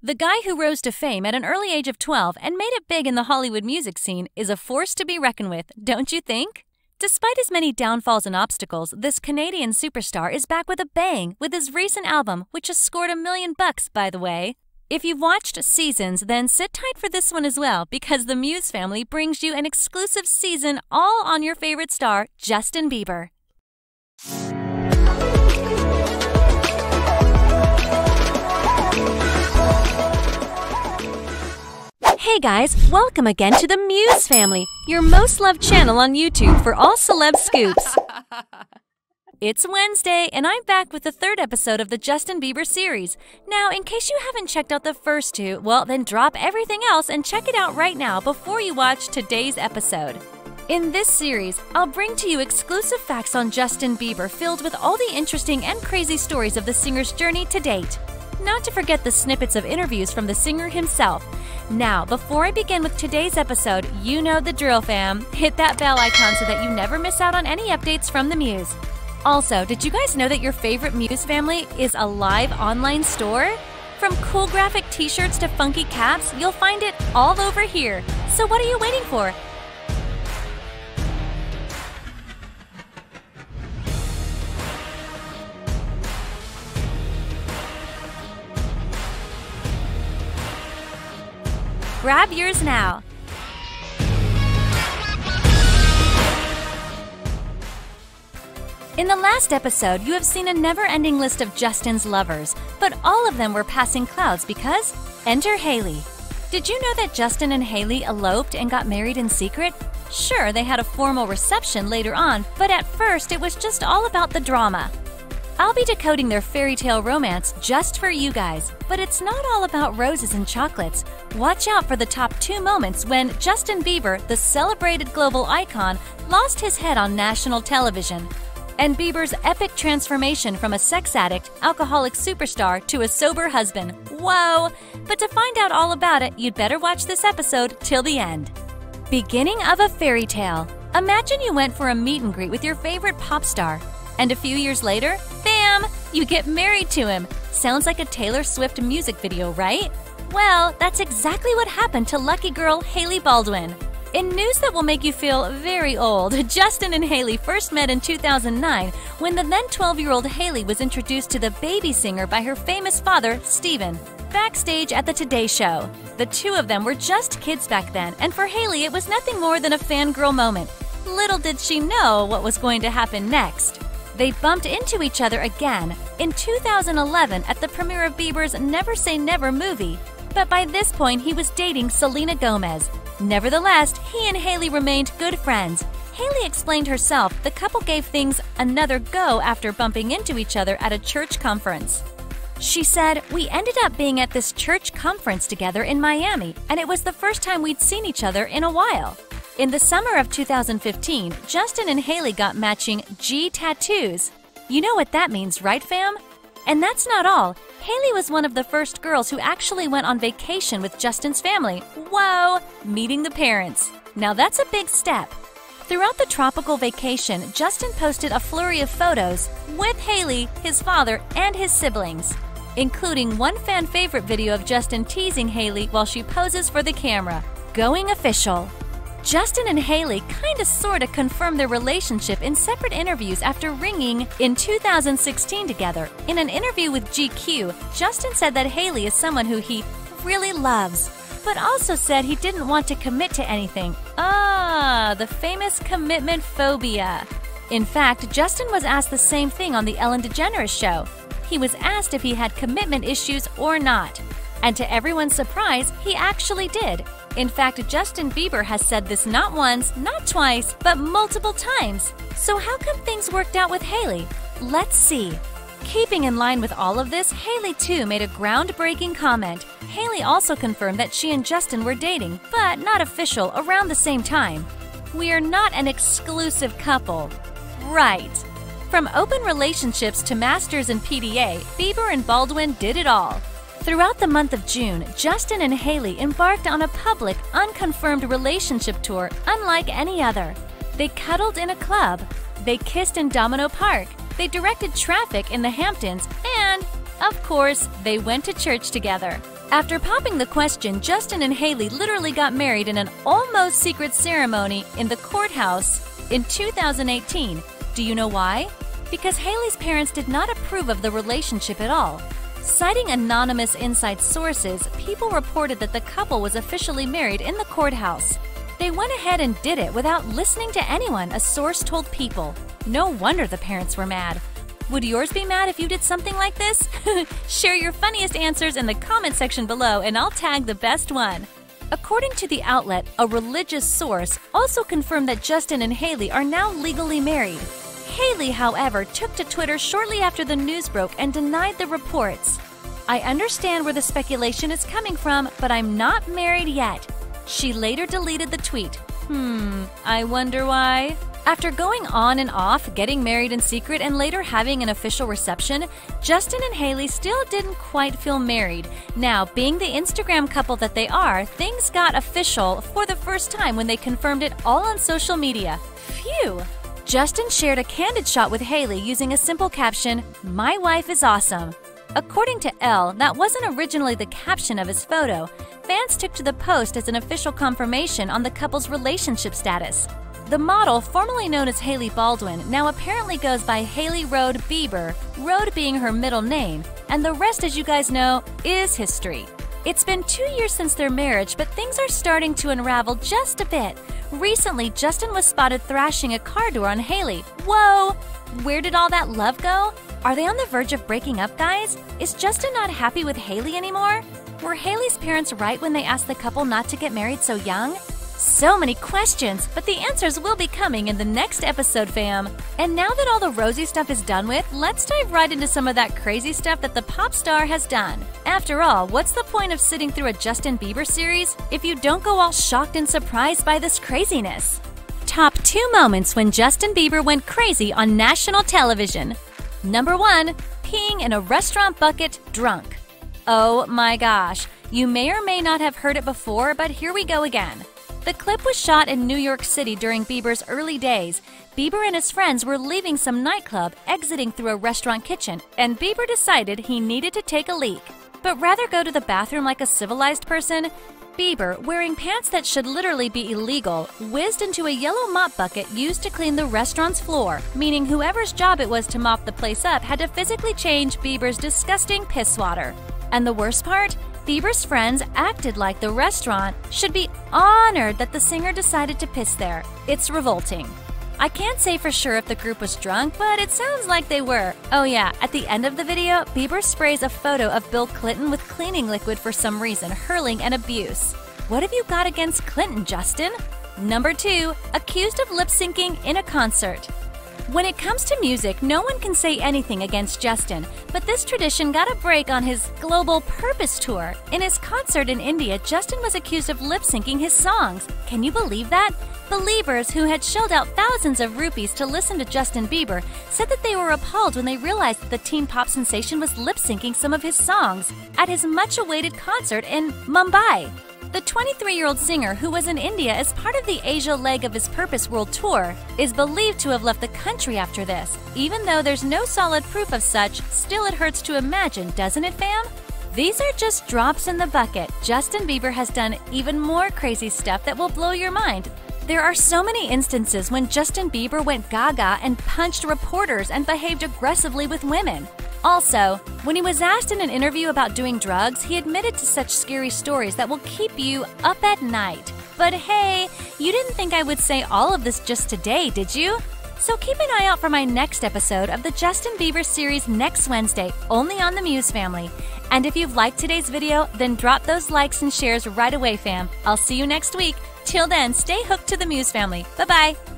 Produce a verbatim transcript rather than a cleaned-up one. The guy who rose to fame at an early age of twelve and made it big in the Hollywood music scene is a force to be reckoned with, don't you think? Despite his many downfalls and obstacles, this Canadian superstar is back with a bang with his recent album, which has scored a million bucks, by the way. If you've watched Seasons, then sit tight for this one as well, because the Muze Family brings you an exclusive season all on your favorite star, Justin Bieber. Hey guys, welcome again to the Muze Family, your most loved channel on YouTube for all celeb scoops. It's Wednesday, and I'm back with the third episode of the Justin Bieber series. Now, in case you haven't checked out the first two, well, then drop everything else and check it out right now before you watch today's episode. In this series, I'll bring to you exclusive facts on Justin Bieber filled with all the interesting and crazy stories of the singer's journey to date. Not to forget the snippets of interviews from the singer himself. Now, before I begin with today's episode, you know the drill, fam. Hit that bell icon so that you never miss out on any updates from the Muze. Also, did you guys know that your favorite Muze Family is a live online store? From cool graphic t-shirts to funky caps, you'll find it all over here. So what are you waiting for? Grab yours now! In the last episode, you have seen a never-ending list of Justin's lovers, but all of them were passing clouds because… Enter Hailey. Did you know that Justin and Hailey eloped and got married in secret? Sure, they had a formal reception later on, but at first it was just all about the drama. I'll be decoding their fairy tale romance just for you guys, but it's not all about roses and chocolates. Watch out for the top two moments when Justin Bieber, the celebrated global icon, lost his head on national television, and Bieber's epic transformation from a sex addict, alcoholic superstar to a sober husband. Whoa! But to find out all about it, you'd better watch this episode till the end. Beginning of a fairy tale. Imagine you went for a meet and greet with your favorite pop star, and a few years later, bam! You get married to him. Sounds like a Taylor Swift music video, right? Well, that's exactly what happened to lucky girl Hailey Baldwin. In news that will make you feel very old, Justin and Hailey first met in two thousand nine when the then twelve-year-old Hailey was introduced to the baby singer by her famous father, Stephen, backstage at the Today Show. The two of them were just kids back then, and for Hailey it was nothing more than a fangirl moment. Little did she know what was going to happen next. They bumped into each other again in two thousand eleven at the premiere of Bieber's Never Say Never movie, but by this point he was dating Selena Gomez. Nevertheless, he and Hailey remained good friends. Hailey explained herself the couple gave things another go after bumping into each other at a church conference. She said, "We ended up being at this church conference together in Miami, and it was the first time we'd seen each other in a while." In the summer of two thousand fifteen, Justin and Hailey got matching G tattoos. You know what that means, right, fam? And that's not all. Hailey was one of the first girls who actually went on vacation with Justin's family. Whoa! Meeting the parents. Now that's a big step. Throughout the tropical vacation, Justin posted a flurry of photos with Hailey, his father, and his siblings, including one fan favorite video of Justin teasing Hailey while she poses for the camera. Going official. Justin and Hailey kinda sorta confirmed their relationship in separate interviews after ringing in two thousand sixteen together. In an interview with G Q, Justin said that Hailey is someone who he really loves, but also said he didn't want to commit to anything. Ah, the famous commitment phobia. In fact, Justin was asked the same thing on the Ellen DeGeneres show. He was asked if he had commitment issues or not. And to everyone's surprise, he actually did. In fact, Justin Bieber has said this not once, not twice, but multiple times. So how come things worked out with Hailey? Let's see. Keeping in line with all of this, Hailey too made a groundbreaking comment. Hailey also confirmed that she and Justin were dating, but not official, around the same time. "We are not an exclusive couple." Right. From open relationships to masters and P D A, Bieber and Baldwin did it all. Throughout the month of June, Justin and Hailey embarked on a public, unconfirmed relationship tour unlike any other. They cuddled in a club, they kissed in Domino Park, they directed traffic in the Hamptons, and, of course, they went to church together. After popping the question, Justin and Hailey literally got married in an almost secret ceremony in the courthouse in two thousand eighteen. Do you know why? Because Hailey's parents did not approve of the relationship at all. Citing anonymous inside sources, people reported that the couple was officially married in the courthouse. They went ahead and did it without listening to anyone, a source told People. No wonder the parents were mad. Would yours be mad if you did something like this? Share your funniest answers in the comment section below and I'll tag the best one. According to the outlet, a religious source also confirmed that Justin and Hailey are now legally married. Hailey, however, took to Twitter shortly after the news broke and denied the reports. "I understand where the speculation is coming from, but I'm not married yet." She later deleted the tweet. Hmm, I wonder why? After going on and off, getting married in secret, and later having an official reception, Justin and Hailey still didn't quite feel married. Now, being the Instagram couple that they are, things got official for the first time when they confirmed it all on social media. Phew! Justin shared a candid shot with Hailey using a simple caption, "My wife is awesome." According to Elle, that wasn't originally the caption of his photo. Fans took to the post as an official confirmation on the couple's relationship status. The model, formerly known as Hailey Baldwin, now apparently goes by Hailey Rhode Bieber, Rhode being her middle name, and the rest, as you guys know, is history. It's been two years since their marriage, but things are starting to unravel just a bit. Recently, Justin was spotted thrashing a car door on Hailey. Whoa! Where did all that love go? Are they on the verge of breaking up, guys? Is Justin not happy with Hailey anymore? Were Hailey's parents right when they asked the couple not to get married so young? So many questions, but the answers will be coming in the next episode, fam. And now that all the rosy stuff is done with, let's dive right into some of that crazy stuff that the pop star has done. After all, what's the point of sitting through a Justin Bieber series if you don't go all shocked and surprised by this craziness? Top two moments when Justin Bieber went crazy on national television. Number one, peeing in a restaurant bucket drunk. Oh my gosh, you may or may not have heard it before, but here we go again. The clip was shot in New York City during Bieber's early days. Bieber and his friends were leaving some nightclub, exiting through a restaurant kitchen, and Bieber decided he needed to take a leak. But rather go to the bathroom like a civilized person, Bieber, wearing pants that should literally be illegal, whizzed into a yellow mop bucket used to clean the restaurant's floor, meaning whoever's job it was to mop the place up had to physically change Bieber's disgusting piss water. And the worst part? Bieber's friends acted like the restaurant should be honored that the singer decided to piss there. It's revolting. I can't say for sure if the group was drunk, but it sounds like they were. Oh yeah, at the end of the video, Bieber sprays a photo of Bill Clinton with cleaning liquid for some reason, hurling an abuse. What have you got against Clinton, Justin? Number two, accused of lip-syncing in a concert. When it comes to music, no one can say anything against Justin, but this tradition got a break on his global Purpose Tour. In his concert in India, Justin was accused of lip-syncing his songs. Can you believe that? Believers who had shelled out thousands of rupees to listen to Justin Bieber said that they were appalled when they realized that the teen pop sensation was lip-syncing some of his songs at his much-awaited concert in Mumbai. The twenty-three-year-old singer, who was in India as part of the Asia leg of his Purpose World Tour, is believed to have left the country after this. Even though there's no solid proof of such, still it hurts to imagine, doesn't it, fam? These are just drops in the bucket. Justin Bieber has done even more crazy stuff that will blow your mind. There are so many instances when Justin Bieber went gaga and punched reporters and behaved aggressively with women. Also, when he was asked in an interview about doing drugs, he admitted to such scary stories that will keep you up at night. But hey, you didn't think I would say all of this just today, did you? So keep an eye out for my next episode of the Justin Bieber series next Wednesday, only on The Muze Family. And if you've liked today's video, then drop those likes and shares right away, fam. I'll see you next week. Till then, stay hooked to The Muze Family. Bye-bye.